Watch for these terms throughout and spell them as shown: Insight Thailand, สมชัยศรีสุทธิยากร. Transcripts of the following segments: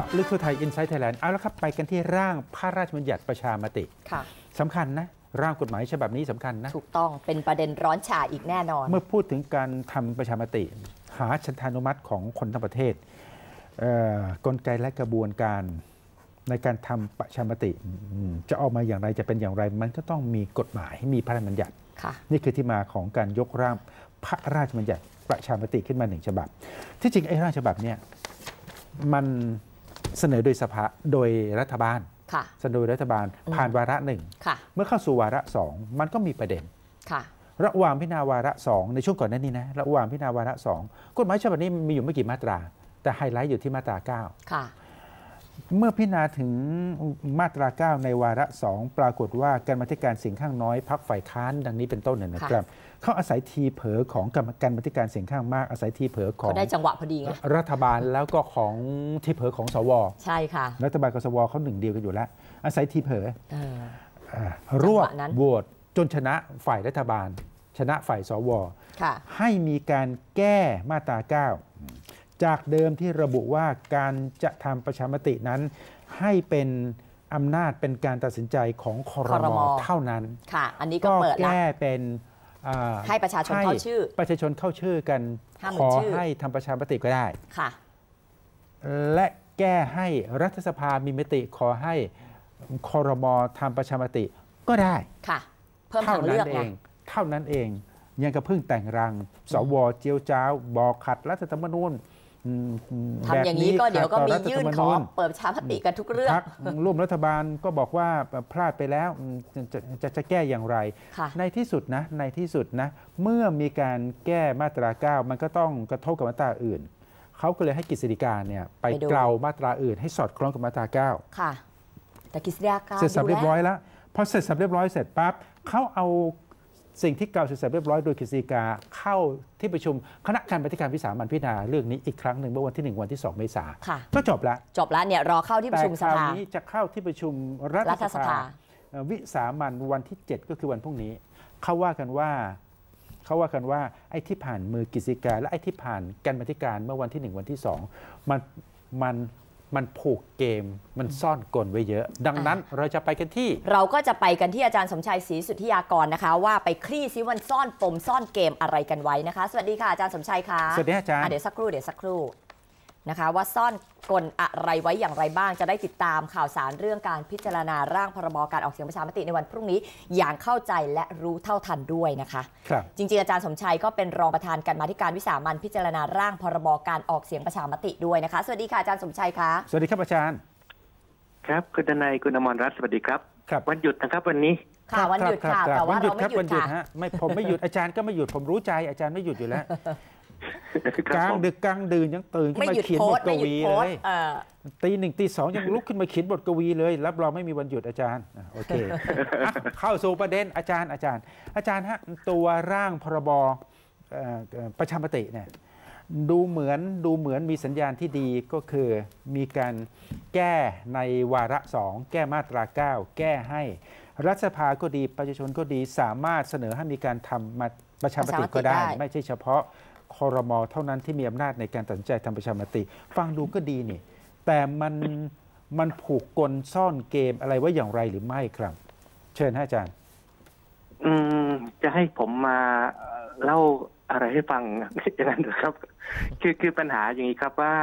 าะลึกทั่วไทย Insight Thailand เอาละครับไปกันที่ร่างพระราชบัญญัติประชามติสำคัญนะร่างกฎหมายฉบับนี้สำคัญนะถูกต้องเป็นประเด็นร้อนฉ่าอีกแน่นอนเมื่อพูดถึงการทำประชามติหาฉันทานุมัติของคนทั้งประเทศกลไกและกระบวนการในการทำประชามติจะออกมาอย่างไรจะเป็นอย่างไรมันก็ต้องมีกฎหมายมีพระราชบัญญัตินี่คือที่มาของการยกร่างพระราชบัญญัติประชามติขึ้นมาหนึ่งฉบับที่จริงไอ้ร่างฉบับเนี่ยมันเสนอโดยสภาโดยรัฐบาลเสนอโดยรัฐบาลผ่านวาระหนึ่งเมื่อเข้าสู่วาระสองมันก็มีประเด็นระหว่างพิจารณาวาระสองในช่วงก่อนนั้นนี่นะระหว่างพิจารณาวาระสองกฎหมายฉบับนี้มีอยู่ไม่กี่มาตราแต่ไฮไลท์อยู่ที่มาตรา9เมื่อพิจารณาถึงมาตรา9ในวาระสองปรากฏว่าการบัญญัติการเสียงข้างน้อยพรรคฝ่ายค้านดังนี้เป็นต้นเนี่ยนะครับเขาอาศัยทีเผลอของการบัญญัติการเสียงข้างมากอาศัยทีเผลอของได้จังหวะพอดีไงรัฐบาลแล้วก็ของทีเผลอของสวใช่ค่ะรัฐบาลกับสวเขาหนึ่งเดียวกันอยู่แล้วอาศัยทีเผลอรวบโหวตจนชนะฝ่ายรัฐบาลชนะฝ่ายสวให้มีการแก้มาตรา9จากเดิมที่ระบุว่าการจะทำประชามตินั้นให้เป็นอำนาจเป็นการตัดสินใจของครม.เท่านั้นค่ะอันนี้ก็เปิดแก้เป็นให้ประชาชนเข้าชื่อประชาชนเข้าชื่อกันขอให้ทำประชามติก็ได้ค่ะและแก้ให้รัฐสภามีมติขอให้ครม.ทำประชามติก็ได้ค่ะเพิ่มทางเลือกเองเท่านั้นเองยังกระเพิ่งแต่งรังสว.เจียวจ้าวบอกขัดรัฐธรรมนูญทำอย่างนี้ก็เดี๋ยวก็มียื่นขอเปิดประชามติกันทุกเรื่องร่วมรัฐบาลก็บอกว่าพลาดไปแล้วจะแก้อย่างไรในที่สุดนะเมื่อมีการแก้มาตรา9มันก็ต้องกระทบกับมาตราอื่นเขาก็เลยให้กฤษฎีกาเนี่ยไปเกลามาตราอื่นให้สอดคล้องกับมาตรา9ค่ะแต่กฤษฎีกาเสร็จสับเรียบร้อยแล้วพอเสร็จสับเรียบร้อยเสร็จปั๊บเขาเอาสิ่งที่เก่าเสร็จเรียบร้อยโดยกฤษฎีกาเข้าที่ประชุมคณะกรรมาธิการวิสามัญพิจารณาเรื่องนี้อีกครั้งหนึ่งเมื่อวันที่1วันที่2เมษายนก็จบแล้วเนี่ยรอเข้าที่ประชุมสภานี้จะเข้าที่ประชุมรัฐสภาวิสามัญวันที่7ก็คือวันพรุ่งนี้เขาว่ากันว่าไอ้ที่ผ่านมือกฤษฎีกาและไอ้ที่ผ่านกรรมาธิการเมื่อวันที่1วันที่2มันผูกเกมมันซ่อนกลไว้เยอะดังนั้นเราจะไปกันที่อาจารย์สมชัยศรีสุทธิยากรนะคะว่าไปคลี่ซิวันซ่อนปมซ่อนเกมอะไรกันไว้นะคะสวัสดีค่ะอาจารย์สมชัยค่ะสวัสดีอาจารย์เดี๋ยวสักครู่นะคะว่าซ่อนกลอะไรไว้อย่างไรบ้างจะได้ติดตามข่าวสารเรื่องการพิจารณาร่างพรบการออกเสียงประชามติในวันพรุ่งนี้อย่างเข้าใจและรู้เท่าทันด้วยนะคะครับจริงๆอาจารย์สมชัยก็เป็นรองประธานกรรมาธิการวิสามัญพิจารณาร่างพรบการออกเสียงประชามติด้วยนะคะสวัสดีค่ะอาจารย์สมชัยคะสวัสดีครับอาจารย์ครับคุณดนัยคุณอมรรัตน์สวัสดีครับวันหยุดนะครับวันนี้ค่ะวันหยุดค่ะแต่ว่าเราไม่หยุดค่ะผมไม่หยุดอาจารย์ก็ไม่หยุดผมรู้ใจอาจารย์ไม่หยุดอยู่แล้วกลางดึกกลางดื่นยังตื่นขึ้นมาเขียนบทกวีเลยตีหนึ่งตีสองยังลุกขึ้นมาเขียนบทกวีเลยรับรองไม่มีวันหยุดอาจารย์โอเคเข้าสู่ประเด็นอาจารย์ฮะตัวร่างพรบประชามติเนี่ยดูเหมือนมีสัญญาณที่ดีก็คือมีการแก้ในวาระสองแก้มาตรา9แก้ให้รัฐสภาก็ดีประชาชนก็ดีสามารถเสนอให้มีการทำประชามติก็ได้ไม่ใช่เฉพาะครม.เท่านั้นที่มีอำนาจในการตัดสินใจทำประชามติฟังดูก็ดีนี่แต่มันผูกกลซ่อนเกมอะไรไว้อย่างไรหรือไม่ครับเชิญอาจารย์จะให้ผมมาเล่าอะไรให้ฟังอย่างนั้นหรือครับคือปัญหาอย่างนี้ครับว่า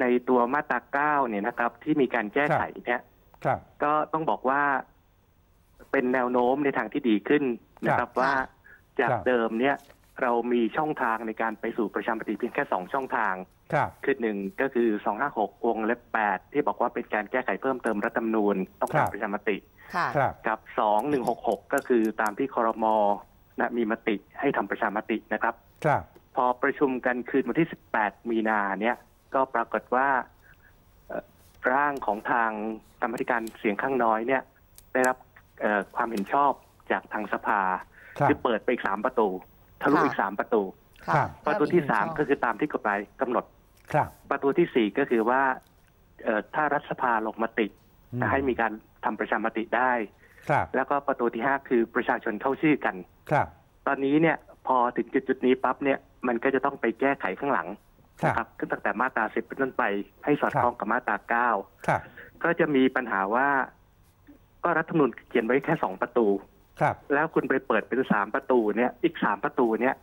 ในตัวมาตรา9เนี่ยนะครับที่มีการแก้ไขเนี่ยก็ต้องบอกว่าเป็นแนวโน้มในทางที่ดีขึ้นนะครับว่าจากเดิมเนี่ยเรามีช่องทางในการไปสู่ประชามติเพียงแค่2ช่องทางคือ1ก็คือ256วงเล็บ8ที่บอกว่าเป็นการแก้ไขเพิ่มเติมรัฐธรรมนูญต้องทำประชามติกับ2166ก็คือตามที่ครม.มีมติให้ทำประชามตินะครับพอประชุมกันคืนวันที่18มีนาเนี่ยก็ปรากฏว่าร่างของทางกรรมาธิการเสียงข้างน้อยเนี่ยได้รับความเห็นชอบจากทางสภาที่เปิดไปอีก3ประตูทะลุอีก3ประตูประตูที่3ก็คือตามที่กฎหมายกำหนดประตูที่4ก็คือว่าถ้ารัฐสภาลงมติให้มีการทำประชามติได้แล้วก็ประตูที่5คือประชาชนเข้าชื่อกันตอนนี้เนี่ยพอถึงจุดนี้ปั๊บเนี่ยมันก็จะต้องไปแก้ไขข้างหลัง นะครับขึ้นตั้งแต่มาตรา10เป็นต้นไปให้สอดคล้องกับมาตรา9ก็จะมีปัญหาว่าก็รัฐธรรมนูญเขียนไว้แค่2ประตูแล้วคุณไปเปิดเป็น3ประตูเนี่ยอีก3ประตูเนี่ย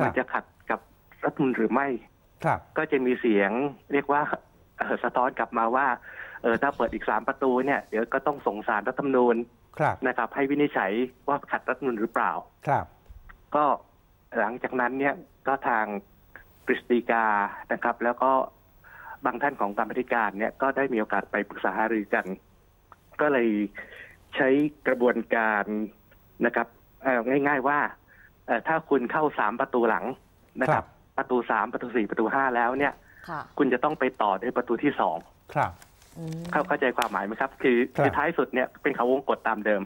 มันจะขัดกับรัฐธรรมนูญหรือไม่ก็จะมีเสียงเรียกว่าสะท้อนกลับมาว่าถ้าเปิดอีก3ประตูเนี่ยเดี๋ยวก็ต้องส่งศาลรัฐธรรมนูญนะครับให้วินิจฉัยว่าขัดรัฐธรรมนูญหรือเปล่าก็หลังจากนั้นเนี่ยก็ทางกฤษฎีกานะครับแล้วก็บางท่านของกรรมาธิการเนี่ยก็ได้มีโอกาสไปปรึกษาหารือกันก็เลยใช้กระบวนการนะครับง่ายๆว่าถ้าคุณเข้า3ประตูหลังนะครับประตู3ประตู4ประตู5แล้วเนี่ยคุณจะต้องไปต่อด้วยประตูที่2เข้าใจความหมายไหมครับคือท้ายสุดเนี่ยเป็นเขาวงกฎตามเดิม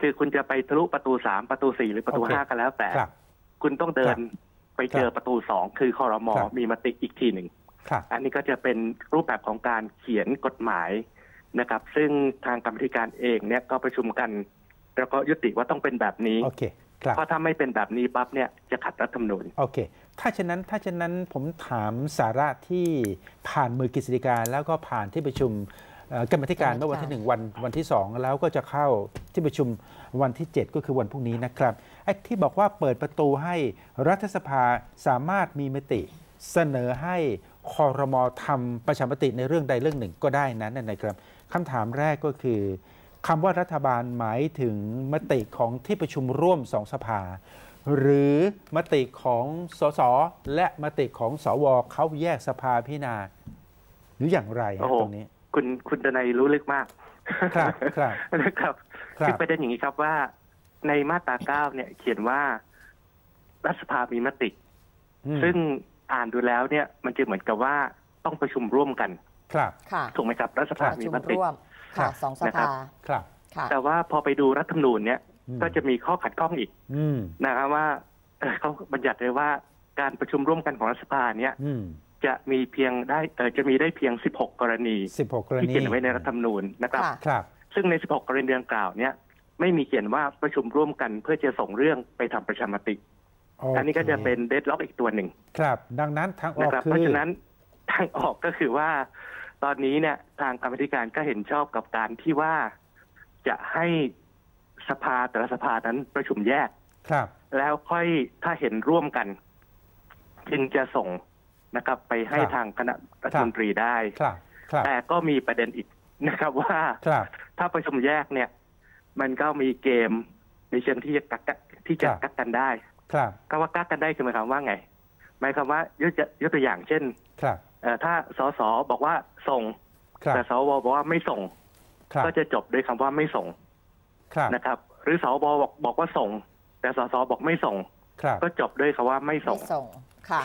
คือคุณจะไปทะลุประตู3ประตู4หรือประตู5ก็แล้วแต่คุณต้องเดินไปเจอประตู2คือครม.มีมติอีกทีหนึ่งอันนี้ก็จะเป็นรูปแบบของการเขียนกฎหมายนะครับซึ่งทางกรรมาธิการเองเนี่ยก็ประชุมกันแล้วก็ยุติว่าต้องเป็นแบบนี้เพราะถ้าไม่เป็นแบบนี้ปั๊บเนี่ยจะขัดรัฐธรรมนูญโอเคถ้าฉะนั้นผมถามสาระที่ผ่านมือกฤษฎีกาแล้วก็ผ่านที่ประชุมกรรมาธิการเมื่อวันที่1วันที่2แล้วก็จะเข้าที่ประชุมวันที่7ก็คือวันพรุ่งนี้นะครับไอ้ที่บอกว่าเปิดประตูให้รัฐสภาสามารถมีมติเสนอให้ครม.ทำประชามติในเรื่องใดเรื่องหนึ่งก็ได้นั้นนะครับคำถามแรกก็คือคำว่ารัฐบาลหมายถึงมติของที่ประชุมร่วม2สภาหรือมติของสสและมติของสวเขาแยกสภาพิจารณาหรืออย่างไรตรงนี้คุณดนัยรู้ลึกมากครับนะครับคือประเด็นอย่างนี้ครับว่าในมาตรา9เนี่ยเขียนว่ารัฐสภามีมติซึ่งอ่านดูแล้วเนี่ยมันจะเหมือนกับว่าต้องประชุมร่วมกันครับถูกไหมครับรัฐสภามีมติสองสภาแต่ว่าพอไปดูรัฐธรรมนูญเนี่ยก็จะมีข้อขัดข้องอีกนะครับว่าเขาบัญญัติเลยว่าการประชุมร่วมกันของรัฐสภาเนี่ยจะมีได้เพียง16กรณีที่เขียนไว้ในรัฐธรรมนูญนะครับซึ่งใน16กรณีดังกล่าวเนี่ยไม่มีเขียนว่าประชุมร่วมกันเพื่อจะส่งเรื่องไปทำประชามติอันนี้ก็จะเป็นเดดล็อกอีกตัวหนึ่งครับดังนั้นทางออกเพราะฉะนั้นทางออกก็คือว่าตอนนี้เนี่ยทางกรรมาธิการก็เห็นชอบกับการที่ว่าจะให้สภาแต่ละสภานั้นประชุมแยกครับแล้วค่อยถ้าเห็นร่วมกันจึงจะส่งนะครับไปให้ทางคณะรัฐมนตรีได้แต่ก็มีประเด็นอีกนะครับว่าถ้าประชุมแยกเนี่ยมันก็มีเกมในเชิงที่จะกักกันได้ก็ว่ากักกันได้คือหมายความว่าไงหมายความว่ายกตัวอย่างเช่นถ้าสสบอกว่าส่งแต่สวบอกว่าไม่ส่งก็จะจบด้วยคำว่าไม่ส่งนะครับหรือสวบอกว่าส่งแต่สสบอกไม่ส่งก็จบด้วยคำว่าไม่ส่ง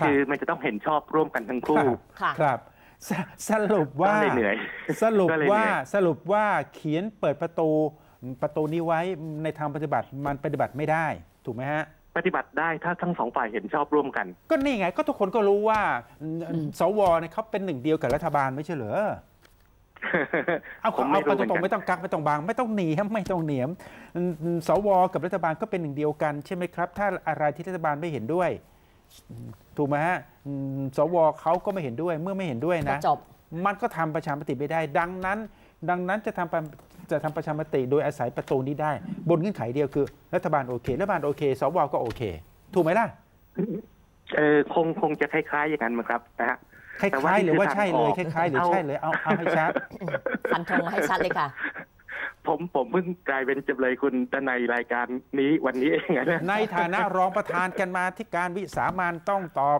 คือมันจะต้องเห็นชอบร่วมกันทั้งคู่ครับสรุปว่าเขียนเปิดประตูนี้ไว้ในทางปฏิบัติมันปฏิบัติไม่ได้ถูกไหมฮะปฏิบัติได้ถ้าทั้งสองฝ่ายเห็นชอบร่วมกันก็นี่ไงก็ทุกคนก็รู้ว่าสวเนี่ยเขาเป็นหนึ่งเดียวกับรัฐบาลไม่ใช่เหรอเอาตรงๆไม่ต้องกักไม่ต้องบางไม่ต้องหนีไม่ต้องเหนียมสวกับรัฐบาลก็เป็นหนึ่งเดียวกันใช่ไหมครับถ้าอะไรที่รัฐบาลไม่เห็นด้วยถูกไหมฮะสวเขาก็ไม่เห็นด้วยเมื่อไม่เห็นด้วยนะมันก็ทำประชามติไม่ได้ดังนั้นจะทำประชามติโดยอาศัยประตูนี้ได้บนเงื่อนไขเดียวคือรัฐบาลโอเคสวก็โอเคถูกไหมล่ะคงจะคล้ายๆอย่างนั้นมั้งครับนะฮะคล้ายๆหรือว่าใช่เลยคล้ายๆหรือใช่เลยเอาให้ชัดฟันธงให้ชัดเลยค่ะผมเพิ่งกลายเป็นจำเลยคุณดนัยรายการนี้วันนี้เองนะในฐานะรองประธานกันมาที่การวิสามัญต้องตอบ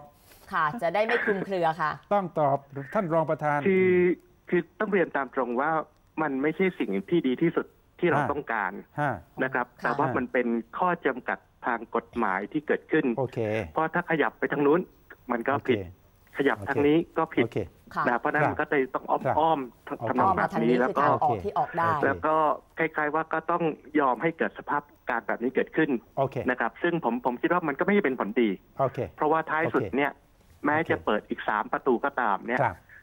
ค่ะจะได้ไม่คลุมเครือค่ะต้องตอบท่านรองประธานคือต้องเรียนตามตรงว่ามันไม่ใช่สิ่งที่ดีที่สุดที่เราต้องการนะครับแต่ว่ามันเป็นข้อจำกัดทางกฎหมายที่เกิดขึ้นเพราะถ้าขยับไปทางนู้นมันก็ผิดขยับทางนี้ก็ผิดนะเพราะนั้นก็เลยต้องอ้อมทำนองแบบนี้แล้วก็คล้ายๆว่าก็ต้องยอมให้เกิดสภาพการแบบนี้เกิดขึ้นนะครับซึ่งผมคิดว่ามันก็ไม่ใช่เป็นผลดีเพราะว่าท้ายสุดเนี่ยแม้จะเปิดอีก3ประตูก็ตามเนี่ย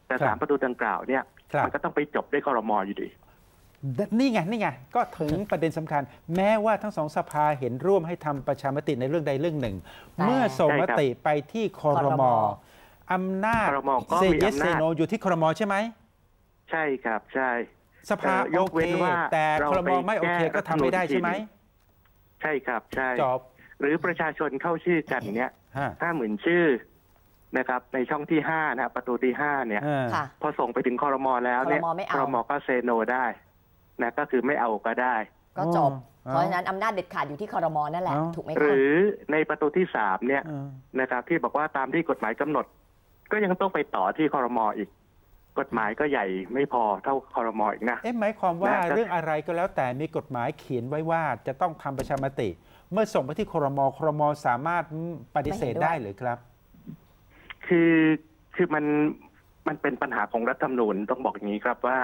แต่3ประตูดังกล่าวเนี่ยมันก็ต้องไปจบด้วยครม.อยู่ดีนี่ไงก็ถึงประเด็นสำคัญแม้ว่าทั้งสองสภาเห็นร่วมให้ทำประชามติในเรื่องใดเรื่องหนึ่งเมื่อส่งมติไปที่ครม. อำนาจเซเยสเซโนอยู่ที่ครม.ใช่ไหมใช่ครับใช่สภาโอเคแต่ครม.ไม่โอเคก็ทำไม่ได้ใช่ไหมใช่ครับใช่หรือประชาชนเข้าชื่อกันเนี้ย50,000 ชื่อนะครับในช่องที่5นะประตูที่5เนี่ยพอส่งไปถึงครม.แล้วเนี่ยครม.ก็เซโนได้นะก็คือไม่เอาก็ได้ก็จบเพราะฉะนั้นอำนาจเด็ดขาดอยู่ที่ครม.นั่นแหละถูกไหมครับหรือในประตูที่3เนี่ยนะครับที่บอกว่าตามที่กฎหมายกำหนดก็ยังต้องไปต่อที่ครม.อีกกฎหมายก็ใหญ่ไม่พอเท่าครม.อีกนะหมายความว่าเรื่องอะไรก็แล้วแต่มีกฎหมายเขียนไว้ว่าจะต้องทำประชามติเมื่อส่งไปที่ครม.ครม.สามารถปฏิเสธได้หรือครับคือมันเป็นปัญหาของรัฐธรรมนูญต้องบอกอย่างนี้ครับว่า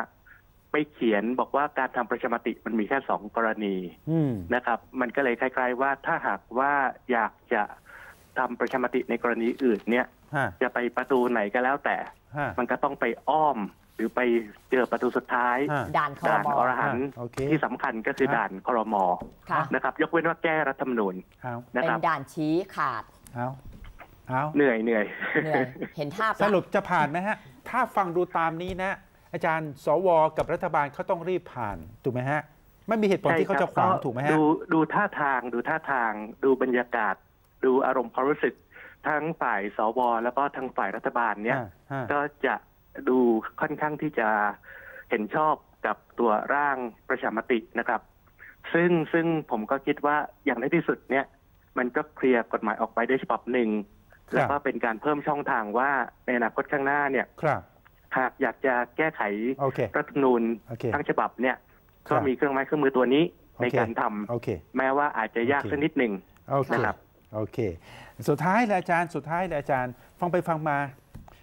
ไปเขียนบอกว่าการทำประชามติมันมีแค่2 กรณีนะครับมันก็เลยคล้ายๆว่าถ้าหากว่าอยากจะทำประชามติในกรณีอื่นเนี่ยจะไปประตูไหนก็แล้วแต่มันก็ต้องไปอ้อมหรือไปเจอประตูสุดท้ายด่านอรหันต์ที่สำคัญก็คือด่านครม.นะครับยกเว้นว่าแก้รัฐธรรมนูญเป็นด่านชี้ขาดเหนื่อยเห็นท่าสรุปจะผ่านไหมฮะถ้าฟังดูตามนี้นะอาจารย์สวกับรัฐบาลเขาต้องรีบผ่านถูกไหมฮะไม่มีเหตุผลที่เขาจะขวางถูกไหมฮะดูท่าทางดูบรรยากาศดูอารมณ์ความรู้สึกทั้งฝ่ายสวแล้วก็ทั้งฝ่ายรัฐบาลเนี่ยก็จะดูค่อนข้างที่จะเห็นชอบกับตัวร่างประชามตินะครับซึ่งผมก็คิดว่าอย่างในที่สุดเนี่ยมันก็เคลียร์กฎหมายออกไปได้ฉบับหนึ่งแล้วก็เป็นการเพิ่มช่องทางว่าในอนาคตข้างหน้าเนี่ยหากอยากจะแก้ไขรัฐธรรมนูญทั้งฉบับเนี่ยก็มีเครื่องไม้เครื่องมือตัวนี้ในการทำแม้ว่าอาจจะยากสักนิดหนึ่งนะครับโอเคสุดท้ายเลยอาจารย์ฟังไปฟังมา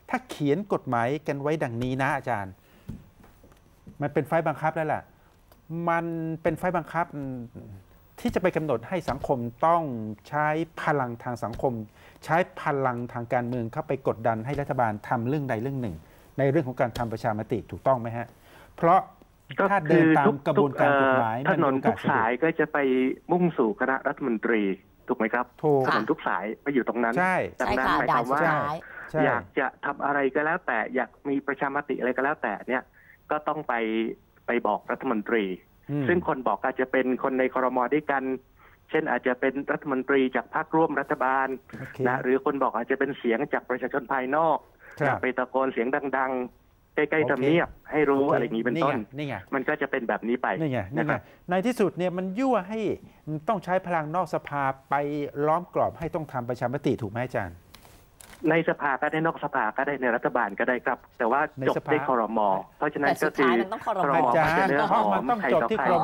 ถ้าเขียนกฎหมายกันไว้ดังนี้นะอาจารย์มันเป็นไฟบังคับแล้วล่ะมันเป็นไฟบังคับที่จะไปกำหนดให้สังคมต้องใช้พลังทางสังคมใช้พลังทางการเมืองเข้าไปกดดันให้รัฐบาลทำเรื่องใดเรื่องหนึ่งในเรื่องของการทำประชามติถูกต้องไหมฮะเพราะถ้าเดินตามกระบวนการกฎหมายถนนทุกสายก็จะไปมุ่งสู่คณะรัฐมนตรีถูกไหมครับถนนทุกสายไปอยู่ตรงนั้นดังนั้นหมายความว่าอยากจะทำอะไรก็แล้วแต่อยากมีประชามติอะไรก็แล้วแต่เนี่ยก็ต้องไปบอกรัฐมนตรีซึ่งคนบอกอาจจะเป็นคนในครม.ด้วยกันเช่นอาจจะเป็นรัฐมนตรีจากพรรคร่วมรัฐบาลนะหรือคนบอกอาจจะเป็นเสียงจากประชาชนภายนอกไปตะโกนเสียงดังๆใกล้ๆทำเนียบให้รู้อะไรอย่างนี้เป็นต้นมันก็จะเป็นแบบนี้ไปนะครับในที่สุดเนี่ยมันยั่วให้ต้องใช้พลังนอกสภาไปล้อมกรอบให้ต้องทำประชามติถูกไหมอาจารย์ในสภาก็ได้นอกสภาก็ได้ในรัฐบาลก็ได้ครับแต่ว่าจบที่ครม.เพราะฉะนั้นก็คืออาจารย์มันต้องจบที่ครม.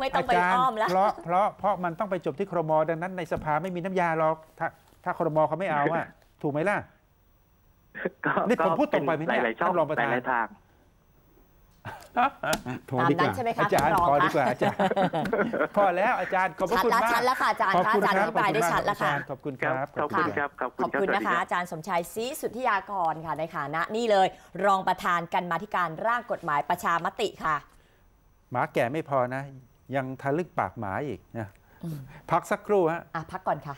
ไม่ต้องไปอ้อมแล้วเพราะมันต้องไปจบที่ครม.ดังนั้นในสภาไม่มีน้ำยาหรอกถ้าครม.เขาไม่เอาอ่ะถูกไหมล่ะนี่ผมพูดตรงไปไหมเนี่ยท่านรองประธานตามนั้นใช่ไหมคะอาจารย์พอดีกว่าอาจารย์พอแล้วอาจารย์ขอบคุณมากชัดแล้วค่ะอาจารย์ค่ะอาจารย์อธิบายได้ชัดแล้วค่ะขอบคุณครับขอบคุณครับขอบคุณนะคะอาจารย์สมชัยศรีสุทธิยากรค่ะในฐานะนี่เลยรองประธานกรรมาธิการร่างกฎหมายประชามติค่ะหมาแก่ไม่พอนะยังทะลึกปากหมาอีกนะพักสักครู่ฮะพักก่อนค่ะ